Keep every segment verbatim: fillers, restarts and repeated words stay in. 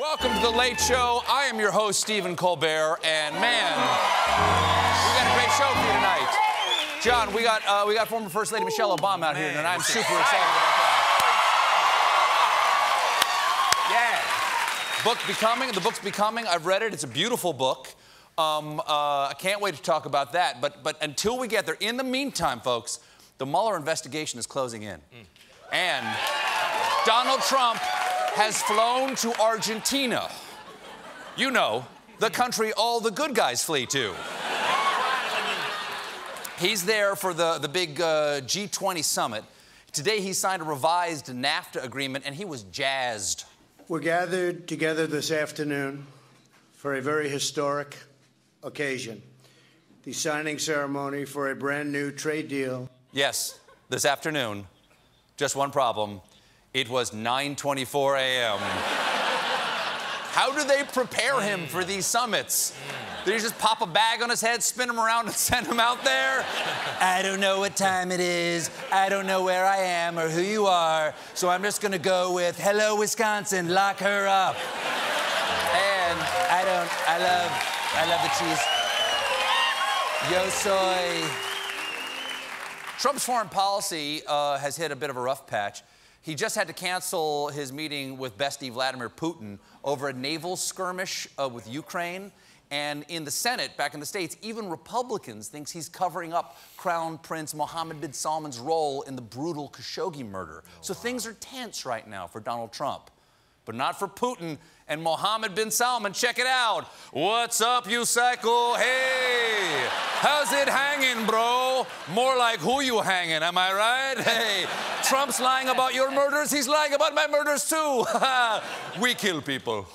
Welcome to The Late Show. I am your host, Stephen Colbert, and man, we got a great show for you tonight. John, we got uh, we got former First Lady Michelle Obama out man. here, and I'm super excited about that. Yeah. Book Becoming, the book's Becoming. I've read it. It's a beautiful book. Um, uh, I can't wait to talk about that. But but until we get there, in the meantime, folks, the Mueller investigation is closing in, mm. and Donald Trump has flown to Argentina. You know, the country all the good guys flee to. He's there for the, the big uh, G twenty summit. Today he signed a revised NAFTA agreement, and he was jazzed. We're gathered together this afternoon for a very historic occasion, the signing ceremony for a brand new trade deal. Yes, this afternoon. Just one problem. It was nine twenty-four a m How do they prepare him for these summits? Do you just pop a bag on his head, spin him around, and send him out there? I don't know what time it is. I don't know where I am or who you are, so I'm just going to go with, hello, Wisconsin, lock her up. And I don't, I love, I love the cheese. Yo soy. Trump's foreign policy uh, has hit a bit of a rough patch. He just had to cancel his meeting with bestie Vladimir Putin over a naval skirmish uh, with Ukraine. And in the Senate, back in the States, even Republicans think he's covering up Crown Prince Mohammed bin Salman's role in the brutal Khashoggi murder. Oh, so wow. Things are tense right now for Donald Trump, but not for Putin and Mohammed bin Salman. Check it out. What's up, you psycho? Hey, how's it hanging, bro? More like who you hanging, am I right? Hey, Trump's lying about your murders. He's lying about my murders, too. We kill people.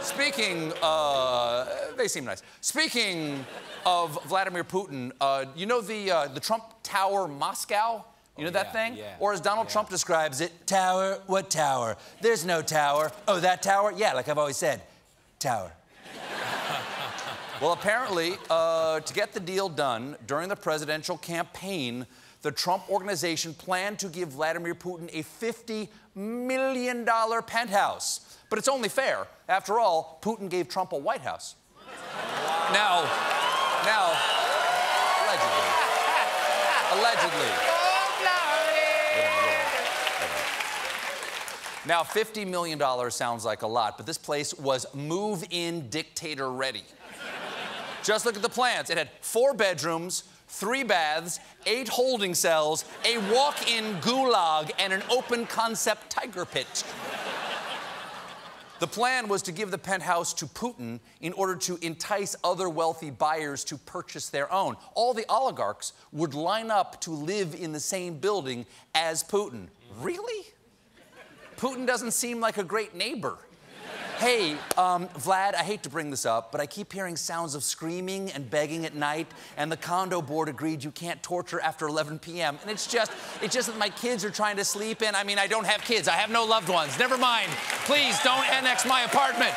Speaking, uh, they seem nice. Speaking of Vladimir Putin, uh, you know the, uh, the Trump Tower Moscow? You know oh, that yeah, thing? Yeah, or as Donald yeah. Trump describes it, tower, what tower? There's no tower. Oh, that tower? Yeah, like I've always said, tower. Well, apparently, uh, to get the deal done during the presidential campaign, the Trump organization planned to give Vladimir Putin a fifty million dollar penthouse. But it's only fair. After all, Putin gave Trump a White House. Now, now, allegedly, allegedly. Now, fifty million dollars sounds like a lot, but this place was move-in dictator-ready. Just look at the plans. It had four bedrooms, three baths, eight holding cells, a walk-in gulag, and an open-concept tiger pit. The plan was to give the penthouse to Putin in order to entice other wealthy buyers to purchase their own. All the oligarchs would line up to live in the same building as Putin. Really? Putin doesn't seem like a great neighbor. Hey, um, Vlad, I hate to bring this up, but I keep hearing sounds of screaming and begging at night, and the condo board agreed you can't torture after eleven p m And it's just, it's just that my kids are trying to sleep in. I mean, I don't have kids. I have no loved ones. Never mind. Please don't annex my apartment.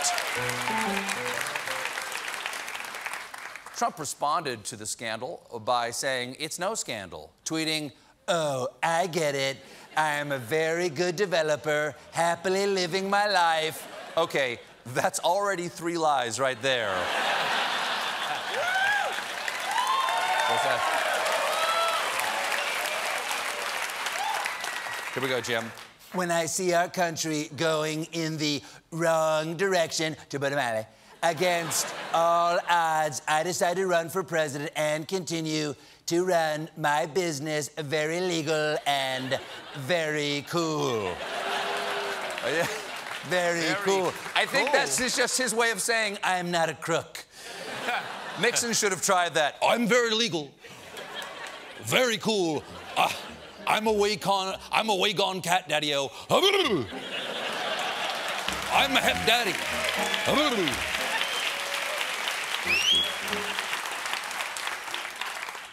Trump responded to the scandal by saying, it's no scandal, tweeting, oh, I get it. I am a very good developer, happily living my life. Okay, that's already three lies right there. What's that? Here we go, Jim. When I see our country going in the wrong direction, to Guatemala, against all odds, I decided to run for president and continue to run my business very legal and very cool. Oh, yeah. Very, very cool. I think cool. that's just his way of saying, I'm not a crook. Nixon should have tried that. I'm very legal. Very cool. Uh, I'm a way con, I'm a way gone cat daddy-o. I'm a hep daddy.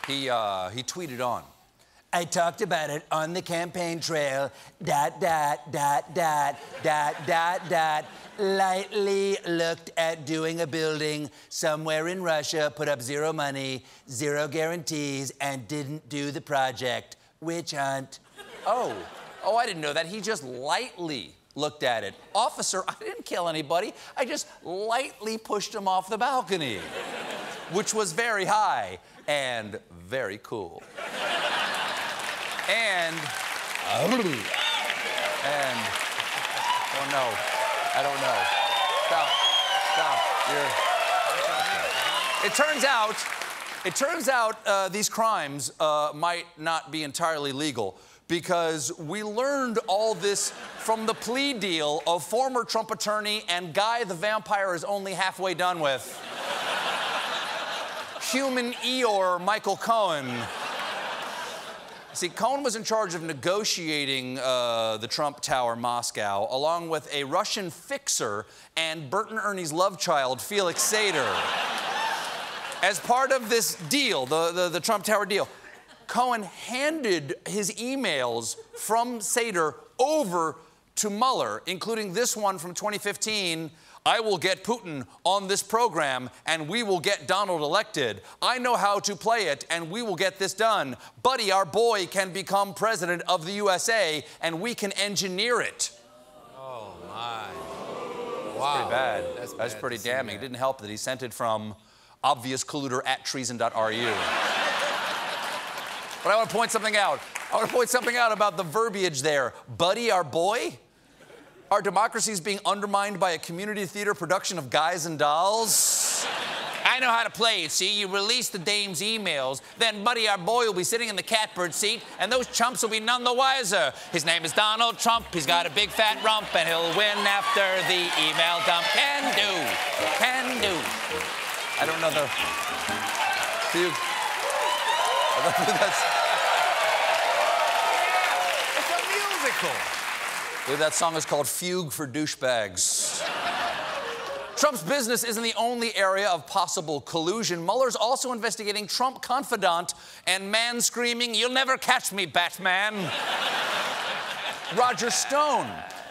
He, uh, he tweeted on. I talked about it on the campaign trail, dot, dot, dot, dot, dot, dot, dot, lightly looked at doing a building somewhere in Russia, put up zero money, zero guarantees, and didn't do the project. Witch hunt. Oh. Oh, I didn't know that. He just lightly looked at it. Officer, I didn't kill anybody. I just lightly pushed him off the balcony, which was very high and very cool. And... and... Oh, no. I don't know. Stop. Stop. You're... It turns out... It turns out uh, these crimes uh, might not be entirely legal, because we learned all this from the plea deal of former Trump attorney and guy the vampire is only halfway done with, human Eeyore Michael Cohen. See, Cohen was in charge of negotiating uh, the Trump Tower Moscow, along with a Russian fixer and Bert and Ernie's love child, Felix Sater. As part of this deal, the, the, the Trump Tower deal, Cohen handed his emails from Sater over to Mueller, including this one from twenty fifteen. I will get Putin on this program, and we will get Donald elected. I know how to play it, and we will get this done. Buddy, our boy can become president of the U S A, and we can engineer it. Oh, my. Wow. That's pretty bad. That's, That's bad pretty damning. That. It didn't help that he sent it from obvious colluder at treason dot R U. But I want to point something out. I want to point something out about the verbiage there. Buddy, our boy? Our democracy is being undermined by a community theater production of Guys and Dolls? I know how to play it, see? You release the dame's emails, then Buddy, our boy, will be sitting in the catbird seat, and those chumps will be none the wiser. His name is Donald Trump, he's got a big fat rump, and he'll win after the email dump. Can do. Can do. I don't know the... Do you... I don't know who that's... I believe that song is called Fugue for Douchebags. Trump's business isn't the only area of possible collusion. Mueller's also investigating Trump confidant and man screaming, "You'll never catch me, Batman," Roger Stone.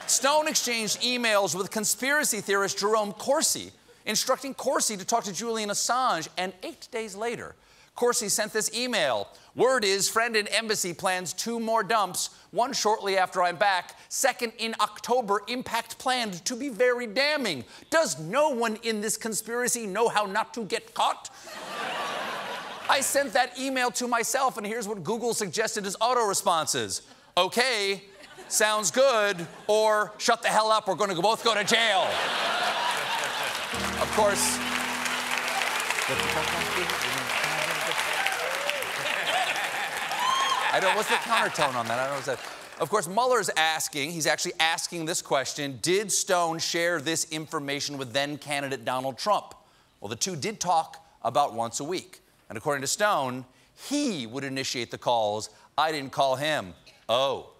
Stone exchanged emails with conspiracy theorist Jerome Corsi, instructing Corsi to talk to Julian Assange, and eight days later, Corsi sent this email. Word is, friend in embassy plans two more dumps, one shortly after I'm back, second in October, impact planned to be very damning. Does no one in this conspiracy know how not to get caught? I sent that email to myself, and here's what Google suggested as auto responses. Okay, sounds good, or shut the hell up, we're gonna both go to jail. Of course. I don't, what's the countertone on that? I don't know that. Of course, Mueller's asking, he's actually asking this question, did Stone share this information with then-candidate Donald Trump? Well, the two did talk about once a week. And according to Stone, he would initiate the calls. I didn't call him. Oh.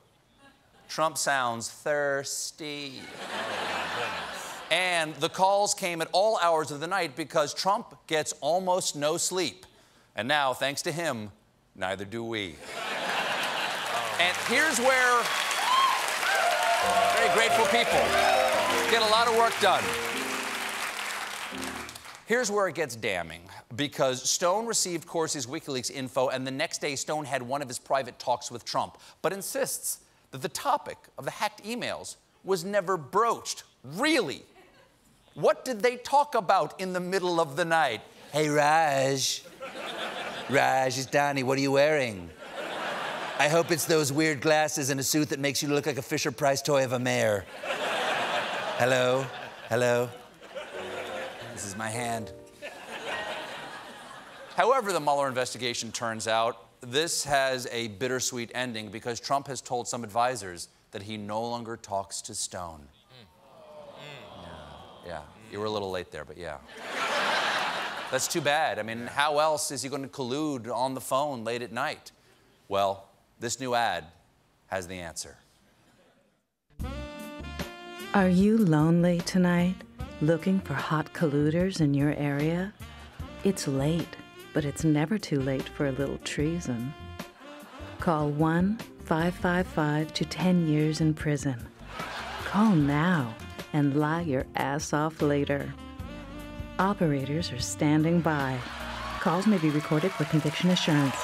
Trump sounds thirsty. And the calls came at all hours of the night because Trump gets almost no sleep. And now, thanks to him, neither do we. And here's where very grateful people get a lot of work done. Here's where it gets damning, because Stone received Corsi's WikiLeaks info, and the next day Stone had one of his private talks with Trump, but insists that the topic of the hacked emails was never broached. Really? What did they talk about in the middle of the night? Hey, Raj. Raj, it's Donnie. What are you wearing? I hope it's those weird glasses and a suit that makes you look like a Fisher-Price toy of a mayor. Hello? Hello? This is my hand. However the Mueller investigation turns out, this has a bittersweet ending because Trump has told some advisors that he no longer talks to Stone. Mm. Mm. Yeah. Yeah. You were a little late there, but yeah. That's too bad. I mean, how else is he going to collude on the phone late at night? Well, this new ad has the answer. Are you lonely tonight, looking for hot colluders in your area? It's late, but it's never too late for a little treason. Call one five five five to ten years in prison. Call now and lie your ass off later. Operators are standing by. Calls may be recorded for conviction assurance.